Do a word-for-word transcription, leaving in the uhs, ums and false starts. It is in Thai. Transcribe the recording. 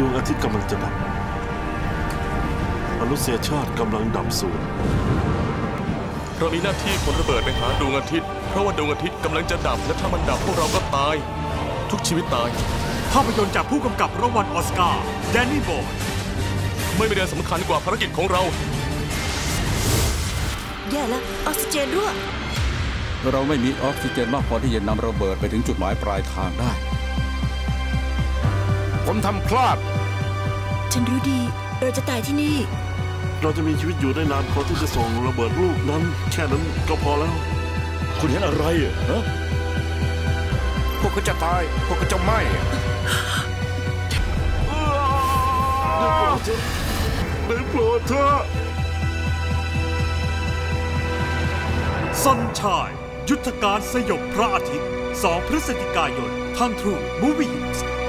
ดวงอาทิตย์กำลังจะดับมนุษยชาติกำลังดับสูญเรามีหน้าที่ขนระเบิดไปหาดวงอาทิตย์เพราะว่าดวงอาทิตย์กำลังจะดับและถ้ามันดับพวกเราก็ตายทุกชีวิตตายภาพยนตร์จากผู้กำกับรางวัลออสการ์แดนนี่บอยไม่มีอะไรสำคัญกว่าภารกิจของเราแย่แล้วออกซิเจนรั่วเราไม่มีออกซิเจนมากพอที่จะนำระเบิดไปถึงจุดหมายปลายทางได้ผมทำพลาดฉันรู้ดีเราจะตายที่นี่เราจะมีชีวิตอยู่ได้นานพอที่จะส่งระเบิดลูกนั้นแค่นั้นก็พอแล้วคุณเห็นอะไรอ่ะฮะพวกเขาจะตายพวกเขาจะไหม้ได้โปรดเถอะ Sunshine ยุทธการสยบพระอาทิตย์ สอง พฤศจิกายนทาง True Movies